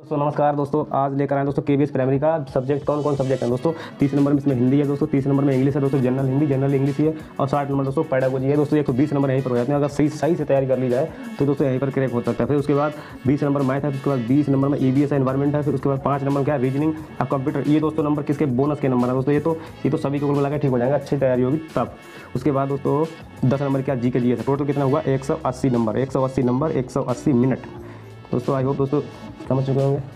दोस्तों नमस्कार दोस्तों, आज लेकर आए दोस्तों केवीएस प्राइमरी का सब्जेक्ट कौन कौन सब्जेक्ट है दोस्तों। 30 नंबर में इसमें हिंदी है दोस्तों, 30 नंबर में इंग्लिश है दोस्तों, जनरल इंग्लिश है और 60 नंबर दोस्तों पेडागोजी है दोस्तों। 120 नंबर यहीं पर हो जाते हैं अगर सही से तैयारी कर ली जाए तो दोस्तों, यहीं पर क्रैक हो सकता है। फिर उसके बाद 20 नंबर मैथ है, उसके बाद 20 नंबर में ईवीएस है, एनवायरमेंट है, फिर उसके बाद 5 नंबर क्या है, रीजनिंग और कंप्यूटर। ये दोस्तों नंबर किसके बोनस के नंबर है दोस्तों, ये तो सभी को मिला के ठीक हो जाएगा, अच्छी तैयारी होगी तब। उसके बाद दोस्तों 10 नंबर क्या जी के लिए है, टोटल कितना हुआ 180 नंबर, 180 मिनट दोस्तों। आई होप दोस्तों समझ चुके होंगे।